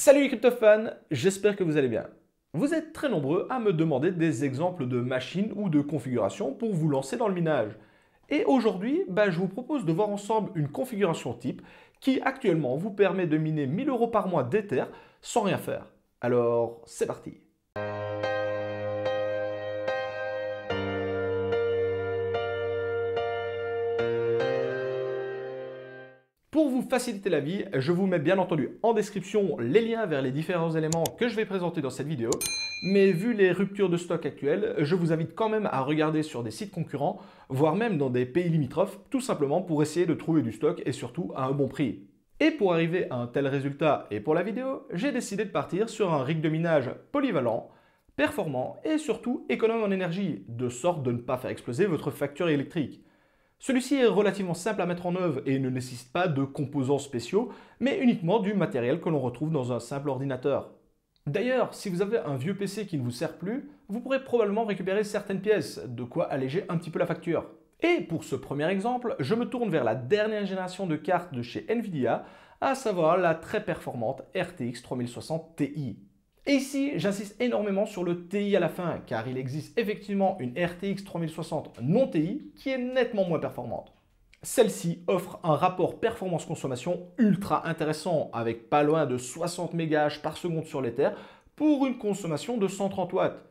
Salut les crypto-fans, j'espère que vous allez bien. Vous êtes très nombreux à me demander des exemples de machines ou de configurations pour vous lancer dans le minage. Et aujourd'hui, je vous propose de voir ensemble une configuration type qui actuellement vous permet de miner 1000 € par mois d'Ether sans rien faire. Alors, c'est parti. Pour vous faciliter la vie, je vous mets bien entendu en description les liens vers les différents éléments que je vais présenter dans cette vidéo. Mais vu les ruptures de stock actuelles, je vous invite quand même à regarder sur des sites concurrents, voire même dans des pays limitrophes, tout simplement pour essayer de trouver du stock et surtout à un bon prix. Et pour arriver à un tel résultat et pour la vidéo, j'ai décidé de partir sur un rig de minage polyvalent, performant et surtout économe en énergie, de sorte de ne pas faire exploser votre facture électrique. Celui-ci est relativement simple à mettre en œuvre et ne nécessite pas de composants spéciaux, mais uniquement du matériel que l'on retrouve dans un simple ordinateur. D'ailleurs, si vous avez un vieux PC qui ne vous sert plus, vous pourrez probablement récupérer certaines pièces, de quoi alléger un petit peu la facture. Et pour ce premier exemple, je me tourne vers la dernière génération de cartes de chez Nvidia, à savoir la très performante RTX 3060 Ti. Et ici, j'insiste énormément sur le TI à la fin, car il existe effectivement une RTX 3060 non TI qui est nettement moins performante. Celle-ci offre un rapport performance-consommation ultra intéressant, avec pas loin de 60 MH par seconde sur l'Ether pour une consommation de 130 watts.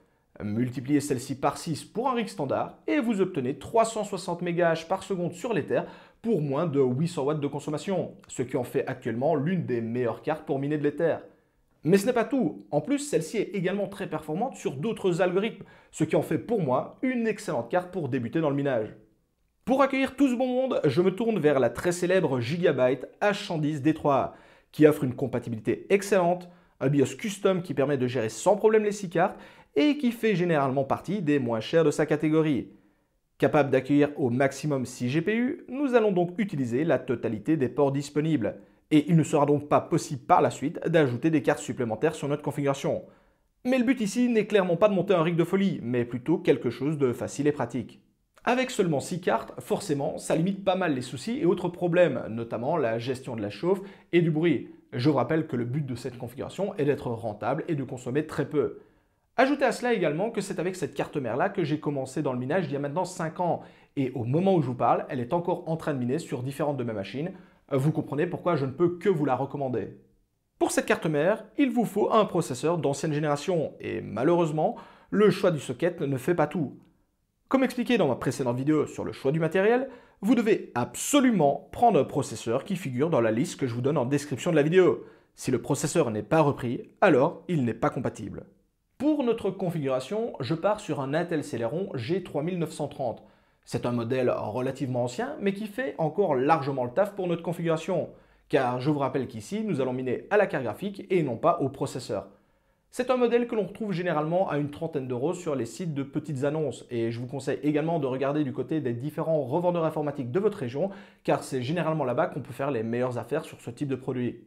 Multipliez celle-ci par 6 pour un rig standard et vous obtenez 360 MH par seconde sur l'Ether pour moins de 800 watts de consommation, ce qui en fait actuellement l'une des meilleures cartes pour miner de l'Ether. Mais ce n'est pas tout, en plus celle-ci est également très performante sur d'autres algorithmes, ce qui en fait pour moi une excellente carte pour débuter dans le minage. Pour accueillir tout ce bon monde, je me tourne vers la très célèbre Gigabyte H110 D3A, qui offre une compatibilité excellente, un BIOS custom qui permet de gérer sans problème les 6 cartes, et qui fait généralement partie des moins chers de sa catégorie. Capable d'accueillir au maximum 6 GPU, nous allons donc utiliser la totalité des ports disponibles. Et il ne sera donc pas possible par la suite d'ajouter des cartes supplémentaires sur notre configuration. Mais le but ici n'est clairement pas de monter un rig de folie, mais plutôt quelque chose de facile et pratique. Avec seulement 6 cartes, forcément, ça limite pas mal les soucis et autres problèmes, notamment la gestion de la chauffe et du bruit. Je vous rappelle que le but de cette configuration est d'être rentable et de consommer très peu. Ajoutez à cela également que c'est avec cette carte mère-là que j'ai commencé dans le minage il y a maintenant 5 ans, et au moment où je vous parle, elle est encore en train de miner sur différentes de mes machines. Vous comprenez pourquoi je ne peux que vous la recommander. Pour cette carte mère, il vous faut un processeur d'ancienne génération et malheureusement, le choix du socket ne fait pas tout. Comme expliqué dans ma précédente vidéo sur le choix du matériel, vous devez absolument prendre un processeur qui figure dans la liste que je vous donne en description de la vidéo. Si le processeur n'est pas repris, alors il n'est pas compatible. Pour notre configuration, je pars sur un Intel Celeron G3930. C'est un modèle relativement ancien, mais qui fait encore largement le taf pour notre configuration, car je vous rappelle qu'ici, nous allons miner à la carte graphique et non pas au processeur. C'est un modèle que l'on retrouve généralement à une trentaine € sur les sites de petites annonces, et je vous conseille également de regarder du côté des différents revendeurs informatiques de votre région, car c'est généralement là-bas qu'on peut faire les meilleures affaires sur ce type de produit.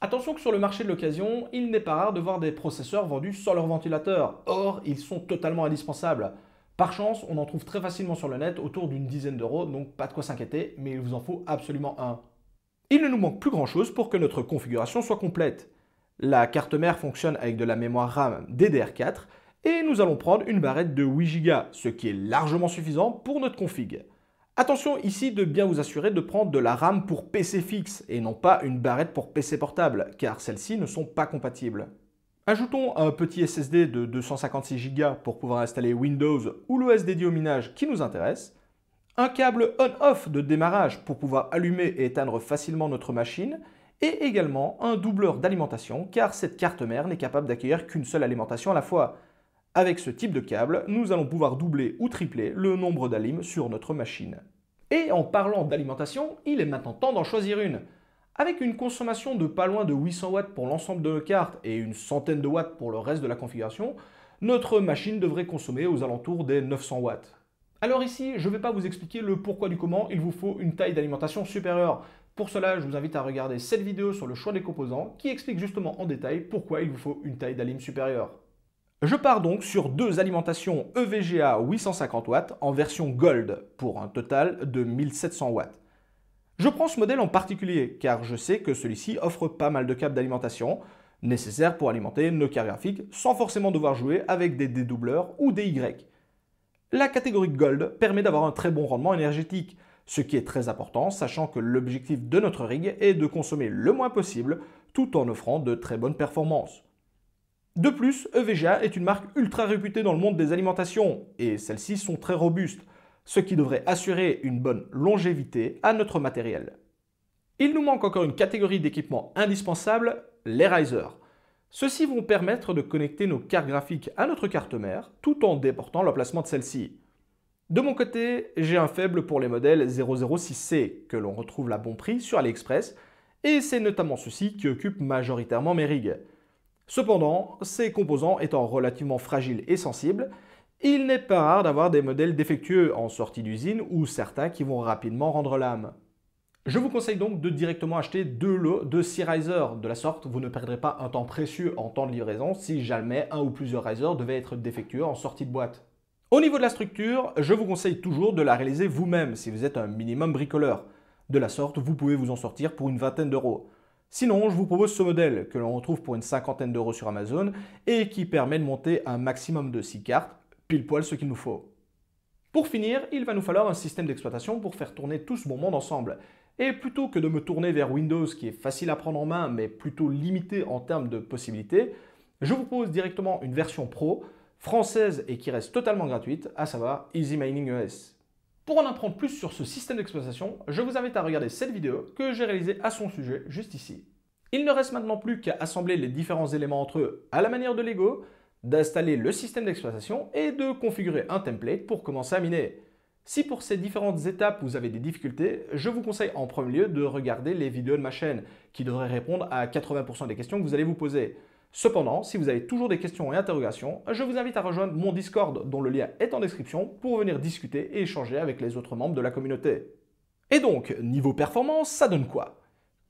Attention que sur le marché de l'occasion, il n'est pas rare de voir des processeurs vendus sans leur ventilateur, or ils sont totalement indispensables. Par chance, on en trouve très facilement sur le net autour d'une dizaine €, donc pas de quoi s'inquiéter, mais il vous en faut absolument un. Il ne nous manque plus grand chose pour que notre configuration soit complète. La carte mère fonctionne avec de la mémoire RAM DDR4 et nous allons prendre une barrette de 8 Go, ce qui est largement suffisant pour notre config. Attention ici de bien vous assurer de prendre de la RAM pour PC fixe et non pas une barrette pour PC portable, car celles-ci ne sont pas compatibles. Ajoutons un petit SSD de 256 Go pour pouvoir installer Windows ou l'OS dédié au minage qui nous intéresse, un câble on-off de démarrage pour pouvoir allumer et éteindre facilement notre machine, et également un doubleur d'alimentation car cette carte mère n'est capable d'accueillir qu'une seule alimentation à la fois. Avec ce type de câble, nous allons pouvoir doubler ou tripler le nombre d'alims sur notre machine. Et en parlant d'alimentation, il est maintenant temps d'en choisir une. Avec une consommation de pas loin de 800 watts pour l'ensemble de nos cartes et une centaine de watts pour le reste de la configuration, notre machine devrait consommer aux alentours des 900 watts. Alors ici, je ne vais pas vous expliquer le pourquoi du comment, il vous faut une taille d'alimentation supérieure. Pour cela, je vous invite à regarder cette vidéo sur le choix des composants qui explique justement en détail pourquoi il vous faut une taille d'alim supérieure. Je pars donc sur deux alimentations EVGA 850 watts en version Gold pour un total de 1700 watts. Je prends ce modèle en particulier car je sais que celui-ci offre pas mal de câbles d'alimentation, nécessaires pour alimenter nos cartes graphiques sans forcément devoir jouer avec des dédoubleurs ou des Y. La catégorie Gold permet d'avoir un très bon rendement énergétique, ce qui est très important, sachant que l'objectif de notre rig est de consommer le moins possible tout en offrant de très bonnes performances. De plus, EVGA est une marque ultra réputée dans le monde des alimentations, et celles-ci sont très robustes, ce qui devrait assurer une bonne longévité à notre matériel. Il nous manque encore une catégorie d'équipements indispensables, les risers. Ceux-ci vont permettre de connecter nos cartes graphiques à notre carte mère, tout en déportant l'emplacement de celle-ci. De mon côté, j'ai un faible pour les modèles 0060C, que l'on retrouve à bon prix sur AliExpress, et c'est notamment ceux-ci qui occupent majoritairement mes rigs. Cependant, ces composants étant relativement fragiles et sensibles, il n'est pas rare d'avoir des modèles défectueux en sortie d'usine ou certains qui vont rapidement rendre l'âme. Je vous conseille donc de directement acheter 2 lots de 6 risers. De la sorte, vous ne perdrez pas un temps précieux en temps de livraison si jamais un ou plusieurs risers devaient être défectueux en sortie de boîte. Au niveau de la structure, je vous conseille toujours de la réaliser vous-même si vous êtes un minimum bricoleur. De la sorte, vous pouvez vous en sortir pour une vingtaine d'euros. Sinon, je vous propose ce modèle que l'on retrouve pour une cinquantaine d'euros sur Amazon et qui permet de monter un maximum de 6 cartes, pile poil ce qu'il nous faut. Pour finir, il va nous falloir un système d'exploitation pour faire tourner tout ce bon monde ensemble. Et plutôt que de me tourner vers Windows qui est facile à prendre en main mais plutôt limité en termes de possibilités, je vous propose directement une version pro, française et qui reste totalement gratuite, à savoir EasyMining OS. Pour en apprendre plus sur ce système d'exploitation, je vous invite à regarder cette vidéo que j'ai réalisée à son sujet juste ici. Il ne reste maintenant plus qu'à assembler les différents éléments entre eux à la manière de Lego, d'installer le système d'exploitation et de configurer un template pour commencer à miner. Si pour ces différentes étapes vous avez des difficultés, je vous conseille en premier lieu de regarder les vidéos de ma chaîne qui devraient répondre à 80% des questions que vous allez vous poser. Cependant, si vous avez toujours des questions et interrogations, je vous invite à rejoindre mon Discord dont le lien est en description pour venir discuter et échanger avec les autres membres de la communauté. Et donc, niveau performance, ça donne quoi?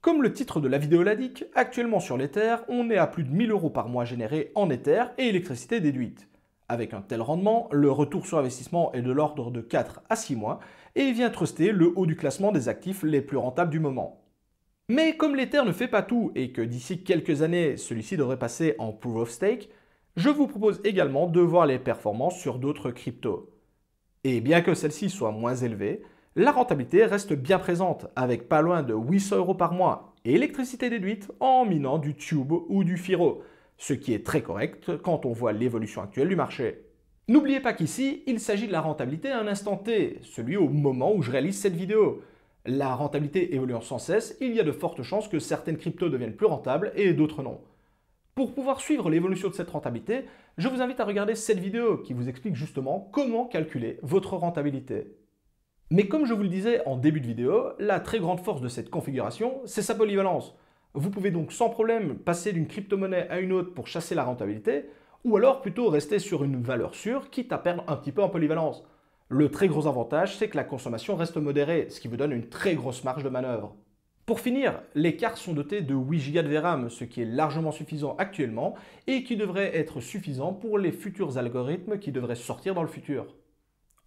Comme le titre de la vidéo l'indique, actuellement sur l'Ether, on est à plus de 1000 € par mois générés en Ether et électricité déduite. Avec un tel rendement, le retour sur investissement est de l'ordre de 4 à 6 mois et vient truster le haut du classement des actifs les plus rentables du moment. Mais comme l'Ether ne fait pas tout et que d'ici quelques années, celui-ci devrait passer en Proof of Stake, je vous propose également de voir les performances sur d'autres cryptos. Et bien que celles-ci soient moins élevées, la rentabilité reste bien présente avec pas loin de 800 € par mois et électricité déduite en minant du Tube ou du Firo. Ce qui est très correct quand on voit l'évolution actuelle du marché. N'oubliez pas qu'ici, il s'agit de la rentabilité à un instant T, celui au moment où je réalise cette vidéo. La rentabilité évoluant sans cesse, il y a de fortes chances que certaines cryptos deviennent plus rentables et d'autres non. Pour pouvoir suivre l'évolution de cette rentabilité, je vous invite à regarder cette vidéo qui vous explique justement comment calculer votre rentabilité. Mais comme je vous le disais en début de vidéo, la très grande force de cette configuration, c'est sa polyvalence. Vous pouvez donc sans problème passer d'une crypto-monnaie à une autre pour chasser la rentabilité, ou alors plutôt rester sur une valeur sûre, quitte à perdre un petit peu en polyvalence. Le très gros avantage, c'est que la consommation reste modérée, ce qui vous donne une très grosse marge de manœuvre. Pour finir, les cartes sont dotées de 8 Go de VRAM, ce qui est largement suffisant actuellement, et qui devrait être suffisant pour les futurs algorithmes qui devraient sortir dans le futur.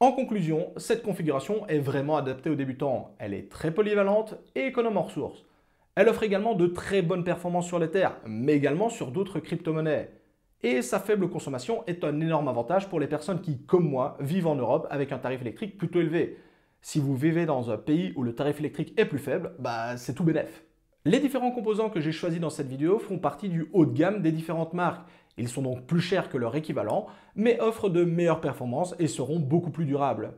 En conclusion, cette configuration est vraiment adaptée aux débutants. Elle est très polyvalente et économe en ressources. Elle offre également de très bonnes performances sur l'Ether, mais également sur d'autres crypto-monnaies. Et sa faible consommation est un énorme avantage pour les personnes qui, comme moi, vivent en Europe avec un tarif électrique plutôt élevé. Si vous vivez dans un pays où le tarif électrique est plus faible, bah c'est tout bénef. Les différents composants que j'ai choisis dans cette vidéo font partie du haut de gamme des différentes marques. Ils sont donc plus chers que leur équivalent, mais offrent de meilleures performances et seront beaucoup plus durables.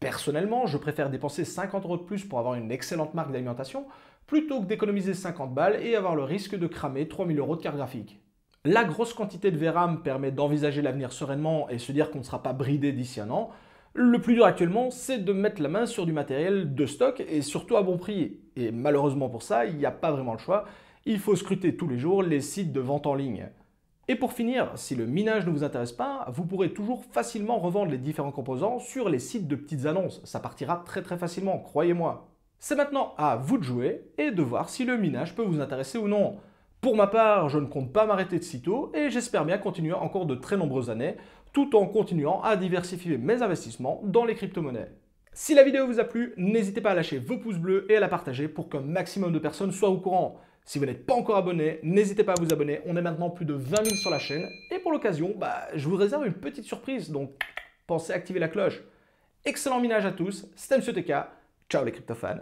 Personnellement, je préfère dépenser 50 € de plus pour avoir une excellente marque d'alimentation plutôt que d'économiser 50 balles et avoir le risque de cramer 3000 € de carte graphique. La grosse quantité de VRAM permet d'envisager l'avenir sereinement et se dire qu'on ne sera pas bridé d'ici un an. Le plus dur actuellement, c'est de mettre la main sur du matériel de stock et surtout à bon prix. Et malheureusement pour ça, il n'y a pas vraiment le choix. Il faut scruter tous les jours les sites de vente en ligne. Et pour finir, si le minage ne vous intéresse pas, vous pourrez toujours facilement revendre les différents composants sur les sites de petites annonces. Ça partira très facilement, croyez-moi. C'est maintenant à vous de jouer et de voir si le minage peut vous intéresser ou non. Pour ma part, je ne compte pas m'arrêter de sitôt et j'espère bien continuer encore de très nombreuses années, tout en continuant à diversifier mes investissements dans les crypto-monnaies. Si la vidéo vous a plu, n'hésitez pas à lâcher vos pouces bleus et à la partager pour qu'un maximum de personnes soient au courant. Si vous n'êtes pas encore abonné, n'hésitez pas à vous abonner. On est maintenant plus de 20 000 sur la chaîne. Et pour l'occasion, je vous réserve une petite surprise. Donc, pensez à activer la cloche. Excellent minage à tous. C'était Monsieur-TK. Ciao les cryptofans.